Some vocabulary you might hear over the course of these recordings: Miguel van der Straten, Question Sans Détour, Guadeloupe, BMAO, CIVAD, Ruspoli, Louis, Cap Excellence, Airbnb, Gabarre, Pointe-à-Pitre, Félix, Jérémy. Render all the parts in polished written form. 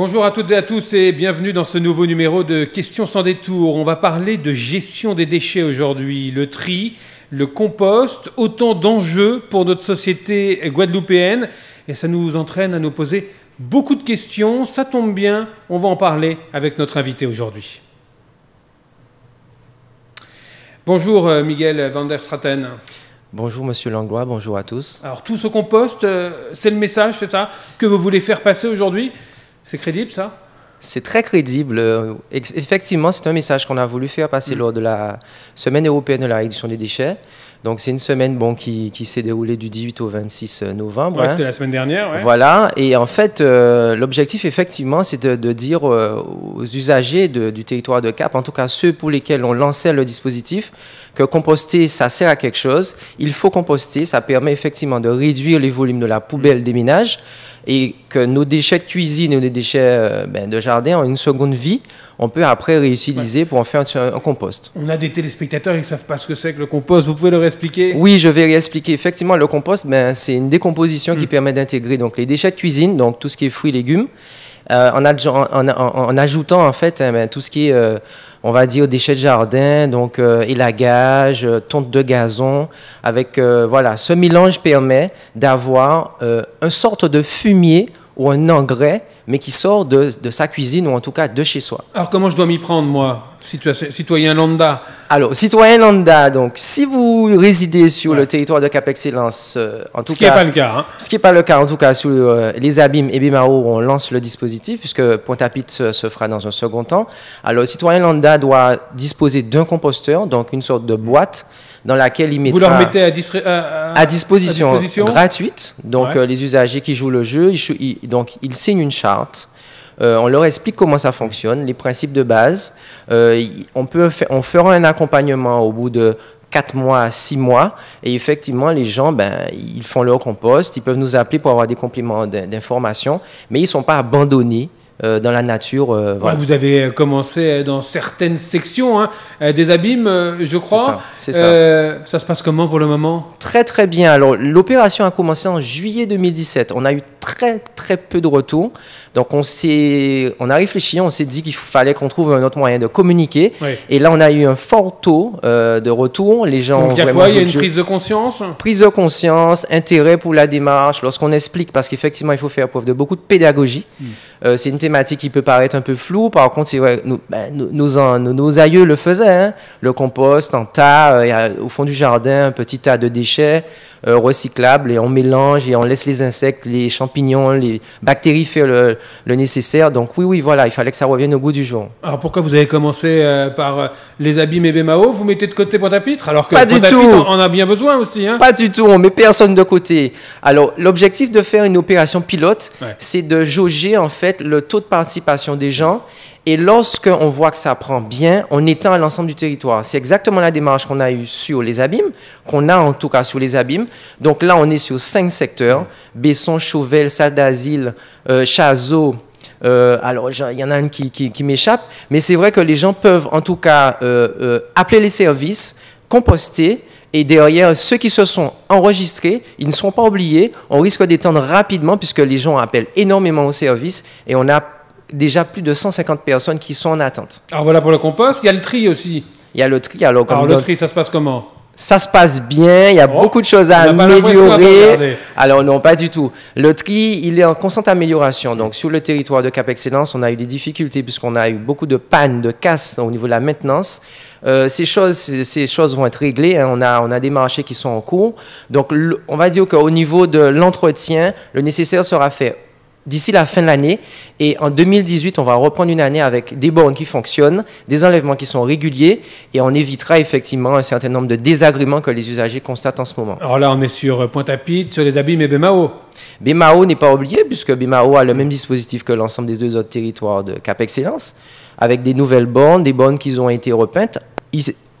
Bonjour à toutes et à tous et bienvenue dans ce nouveau numéro de Question sans détour. On va parler de gestion des déchets aujourd'hui, le tri, le compost, autant d'enjeux pour notre société guadeloupéenne et ça nous entraîne à nous poser beaucoup de questions. Ça tombe bien, on va en parler avec notre invité aujourd'hui. Bonjour Miguel van der Straten. Bonjour Monsieur Langlois, bonjour à tous. Alors tous au compost, c'est le message, c'est ça, que vous voulez faire passer aujourd'hui? C'est crédible, ça? C'est très crédible. Effectivement, c'est un message qu'on a voulu faire passer lors de la Semaine européenne de la réduction des déchets. Donc, c'est une semaine qui s'est déroulée du 18 au 26 novembre. Ouais, hein. C'était la semaine dernière. Ouais. Voilà. Et en fait, l'objectif, effectivement, c'est de dire aux usagers du territoire de Cap, en tout cas ceux pour lesquels on lançait le dispositif, que composter, ça sert à quelque chose. Il faut composter. Ça permet effectivement de réduire les volumes de la poubelle des ménages. Et que nos déchets de cuisine et nos déchets de jardin ont une seconde vie, on peut après réutiliser pour en faire un compost. On a des téléspectateurs qui ne savent pas ce que c'est que le compost, vous pouvez leur expliquer? Oui, je vais réexpliquer. Effectivement, le compost, c'est une décomposition qui permet d'intégrer les déchets de cuisine, donc tout ce qui est fruits et légumes, en ajoutant en fait tout ce qui est, on va dire, déchets de jardin, donc élagage, tonte de gazon, avec, voilà, ce mélange permet d'avoir une sorte de fumier ou un engrais, mais qui sort de sa cuisine ou en tout cas de chez soi. Alors comment je dois m'y prendre, moi, citoyen lambda? Alors, citoyen lambda, donc si vous résidez sur le territoire de Cap Excellence, en tout cas... Ce qui n'est pas le cas. Hein. Ce qui n'est pas le cas, en tout cas, sur les abîmes et BMAO, on lance le dispositif, puisque Pointe-à-Pitre se fera dans un second temps. Alors, citoyen lambda doit disposer d'un composteur, donc une sorte de boîte, dans laquelle il mettra... Vous leur mettez à disposition gratuite. Donc, les usagers qui jouent le jeu, ils signent une charte. On leur explique comment ça fonctionne, les principes de base. On fera un accompagnement au bout de 4 mois à 6 mois. Et effectivement, les gens, ils font leur compost. Ils peuvent nous appeler pour avoir des compléments d'information. Mais ils ne sont pas abandonnés dans la nature. Voilà. Vous avez commencé dans certaines sections des abîmes, je crois. C'est ça. Ça se passe comment pour le moment? Très, très bien. Alors, l'opération a commencé en juillet 2017. On a eu très, très peu de retours. Donc, on a réfléchi, on s'est dit qu'il fallait qu'on trouve un autre moyen de communiquer. Oui. Et là, on a eu un fort taux de retour. Les gens... Donc, il y a quoi? Il y a une prise de conscience? Prise de conscience, intérêt pour la démarche. Lorsqu'on explique, parce qu'effectivement, il faut faire preuve de beaucoup de pédagogie. C'est une thématique qui peut paraître un peu floue. Par contre, c'est vrai, nos aïeux le faisaient. Hein. Le compost en tas, au fond du jardin, un petit tas de déchets recyclables. Et on mélange et on laisse les insectes, les champignons, les bactéries faire le nécessaire. Donc oui, voilà, il fallait que ça revienne au goût du jour. Alors pourquoi vous avez commencé par les abîmes et BMAO? Vous mettez de côté Pointe-à-Pitre alors que Pointe-à-Pitre en a bien besoin aussi. Hein. Pas du tout, on met personne de côté. Alors l'objectif de faire une opération pilote, c'est de jauger en fait le taux de participation des gens. Et lorsqu'on voit que ça prend bien, on étend à l'ensemble du territoire. C'est exactement la démarche qu'on a eue sur les abîmes, qu'on a en tout cas sur les abîmes. Donc là, on est sur 5 secteurs. Besson, Chauvel, Salle d'Asile, Chazot. Alors, il y en a une qui m'échappe. Mais c'est vrai que les gens peuvent en tout cas appeler les services, composter. Et derrière, ceux qui se sont enregistrés, ils ne seront pas oubliés. On risque d'étendre rapidement puisque les gens appellent énormément au service et on a déjà plus de 150 personnes qui sont en attente. Alors voilà pour le compost, il y a le tri aussi. Il y a le tri. Alors le tri, ça se passe comment? Ça se passe bien, il y a beaucoup de choses à améliorer. Alors non, pas du tout. Le tri, il est en constante amélioration. Donc sur le territoire de Cap Excellence, on a eu des difficultés puisqu'on a eu beaucoup de pannes, de casses au niveau de la maintenance. Ces choses vont être réglées. Hein. On a des marchés qui sont en cours. Donc on va dire qu'au niveau de l'entretien, le nécessaire sera fait d'ici la fin de l'année. Et en 2018, on va reprendre une année avec des bornes qui fonctionnent, des enlèvements qui sont réguliers et on évitera effectivement un certain nombre de désagréments que les usagers constatent en ce moment. Alors là, on est sur Pointe-à-Pitre, sur les abîmes et BMAO. BMAO n'est pas oublié puisque BMAO a le même dispositif que l'ensemble des 2 autres territoires de Cap Excellence avec des nouvelles bornes, des bornes qui ont été repeintes.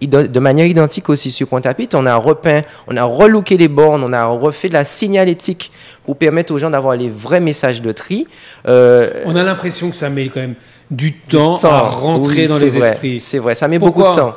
De manière identique aussi sur Pointe-à-Pitre, on a repeint, on a relooké les bornes, on a refait de la signalétique pour permettre aux gens d'avoir les vrais messages de tri. On a l'impression que ça met quand même du temps à rentrer dans les esprits. C'est vrai, ça met beaucoup de temps.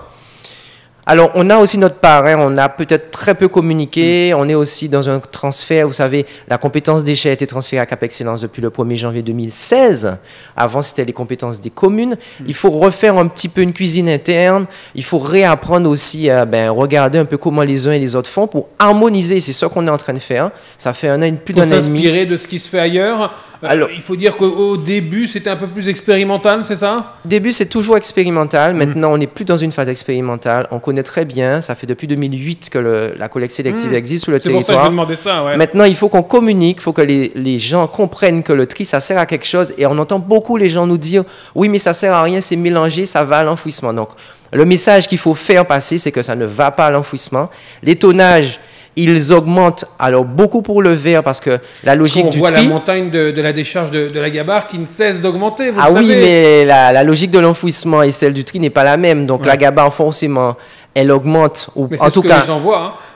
Alors, on a aussi notre part, hein, on a peut-être très peu communiqué, on est aussi dans un transfert, vous savez, la compétence déchets a été transférée à Cap Excellence depuis le 1er janvier 2016, avant c'était les compétences des communes, il faut refaire un petit peu une cuisine interne, il faut réapprendre aussi à regarder un peu comment les uns et les autres font pour harmoniser, c'est ce qu'on est en train de faire, ça fait un an, plus d'un an et demi. S'inspirer de ce qui se fait ailleurs, alors, il faut dire qu'au début c'était un peu plus expérimental, c'est ça? Au début c'est toujours expérimental, maintenant on n'est plus dans une phase expérimentale, on connaît très bien, ça fait depuis 2008 que la collecte sélective existe sur le territoire. C'est pour ça que je demandais ça, ouais. Maintenant, il faut qu'on communique, il faut que les gens comprennent que le tri, ça sert à quelque chose, et on entend beaucoup les gens nous dire « oui, mais ça sert à rien, c'est mélangé, ça va à l'enfouissement ». Donc, le message qu'il faut faire passer, c'est que ça ne va pas à l'enfouissement. Les tonnages, ils augmentent, alors beaucoup pour le verre, parce que la logique du tri... On voit la montagne de la décharge de la Gabarre qui ne cesse d'augmenter, vous le savez. Ah oui, mais la logique de l'enfouissement et celle du tri n'est pas la même. Donc, la Gabarre, forcément... elle augmente, ou en tout cas,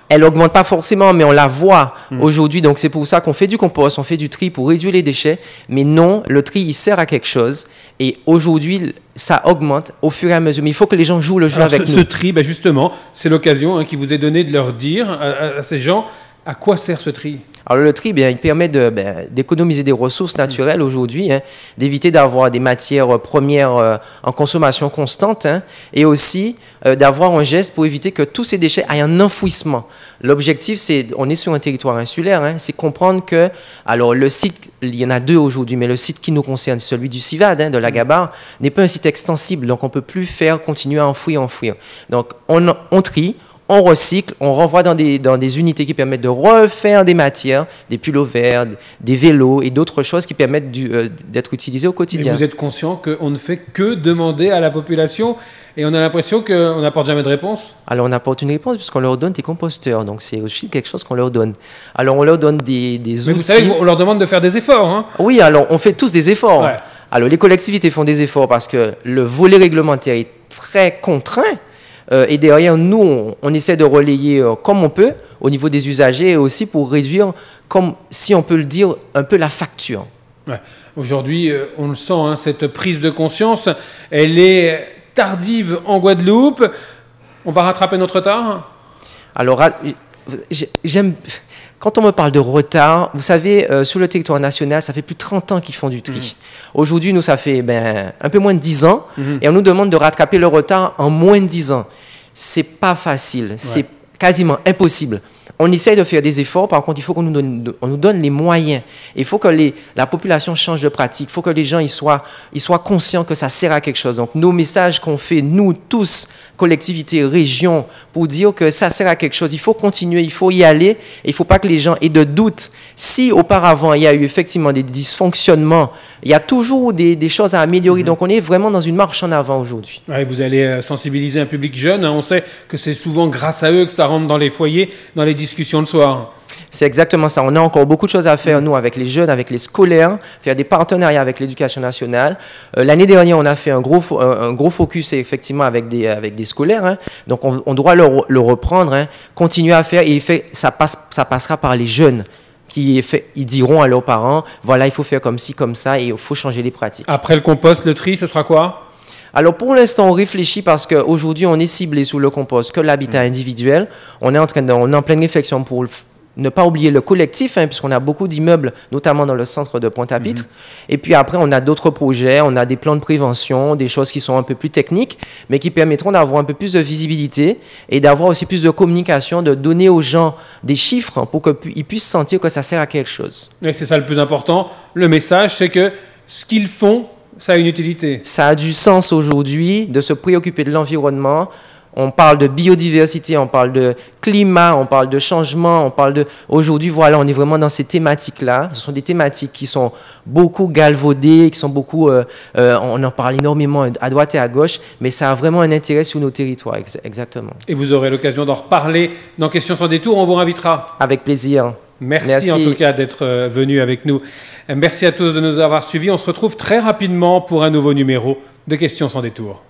elle augmente pas forcément, mais on la voit aujourd'hui. Donc, c'est pour ça qu'on fait du compost, on fait du tri pour réduire les déchets. Mais non, le tri, il sert à quelque chose. Et aujourd'hui, ça augmente au fur et à mesure. Mais il faut que les gens jouent le jeu avec nous. Ce tri, ben justement, c'est l'occasion qui vous est donnée de leur dire à ces gens à quoi sert ce tri. Alors le tri, bien, il permet d'économiser des ressources naturelles aujourd'hui, hein, d'éviter d'avoir des matières premières en consommation constante, hein, et aussi d'avoir un geste pour éviter que tous ces déchets aient un enfouissement. L'objectif, c'est, on est sur un territoire insulaire, hein, c'est comprendre que, alors le site, il y en a deux aujourd'hui, mais le site qui nous concerne, celui du CIVAD, hein, de la Gabarre, n'est pas un site extensible, donc on ne peut plus faire continuer à enfouir. Donc on trie, on recycle, on renvoie dans des unités qui permettent de refaire des matières, des pulls verts, des vélos et d'autres choses qui permettent d'être utilisées au quotidien. Et vous êtes conscient qu'on ne fait que demander à la population et on a l'impression qu'on n'apporte jamais de réponse? Alors on apporte une réponse puisqu'on leur donne des composteurs, donc c'est aussi quelque chose qu'on leur donne. Alors on leur donne des outils. Mais vous savez, on leur demande de faire des efforts, hein? Oui, alors on fait tous des efforts. Ouais. Alors les collectivités font des efforts parce que le volet réglementaire est très contraint. Et derrière, nous, on essaie de relayer comme on peut au niveau des usagers et aussi pour réduire, comme si on peut le dire, un peu la facture. Ouais. Aujourd'hui, on le sent, hein, cette prise de conscience, elle est tardive en Guadeloupe. On va rattraper notre retard? Alors, j'aime... Quand on me parle de retard, vous savez, sur le territoire national, ça fait plus de 30 ans qu'ils font du tri. Aujourd'hui, nous, ça fait un peu moins de 10 ans, et on nous demande de rattraper le retard en moins de 10 ans. C'est pas facile, c'est quasiment impossible. On essaye de faire des efforts, par contre, il faut qu'on nous donne les moyens. Il faut que la population change de pratique, il faut que les gens ils soient conscients que ça sert à quelque chose. Donc, nos messages qu'on fait, nous tous, collectivités, régions, pour dire que ça sert à quelque chose. Il faut continuer, il faut y aller, il ne faut pas que les gens aient de doutes. Si auparavant, il y a eu effectivement des dysfonctionnements, il y a toujours des choses à améliorer. Donc, on est vraiment dans une marche en avant aujourd'hui. Ouais, vous allez sensibiliser un public jeune, hein. On sait que c'est souvent grâce à eux que ça rentre dans les foyers, dans les discussions le soir. C'est exactement ça. On a encore beaucoup de choses à faire, nous, avec les jeunes, avec les scolaires, faire des partenariats avec l'éducation nationale. L'année dernière, on a fait un gros focus, effectivement, avec des scolaires. Hein. Donc, on doit le reprendre, hein, continuer à faire. Et ça passera par les jeunes qui ils diront à leurs parents, voilà, il faut faire comme ci, comme ça, et il faut changer les pratiques. Après le compost, le tri, ce sera quoi? Alors, pour l'instant, on réfléchit parce qu'aujourd'hui, on est ciblé sur le compost que l'habitat individuel. On est en pleine réflexion pour ne pas oublier le collectif, hein, puisqu'on a beaucoup d'immeubles, notamment dans le centre de Pointe-à-Pitre. Et puis après, on a d'autres projets, on a des plans de prévention, des choses qui sont un peu plus techniques, mais qui permettront d'avoir un peu plus de visibilité et d'avoir aussi plus de communication, de donner aux gens des chiffres pour qu'ils puissent sentir que ça sert à quelque chose. Et c'est ça le plus important. Le message, c'est que ce qu'ils font, ça a une utilité. Ça a du sens aujourd'hui de se préoccuper de l'environnement. On parle de biodiversité, on parle de climat, on parle de changement, on parle de... Aujourd'hui, voilà, on est vraiment dans ces thématiques-là. Ce sont des thématiques qui sont beaucoup galvaudées, qui sont beaucoup... on en parle énormément à droite et à gauche, mais ça a vraiment un intérêt sur nos territoires, exactement. Et vous aurez l'occasion d'en reparler dans Question sans détour, on vous invitera. Avec plaisir. Merci en tout cas d'être venu avec nous. Merci à tous de nous avoir suivis. On se retrouve très rapidement pour un nouveau numéro de Question sans détour.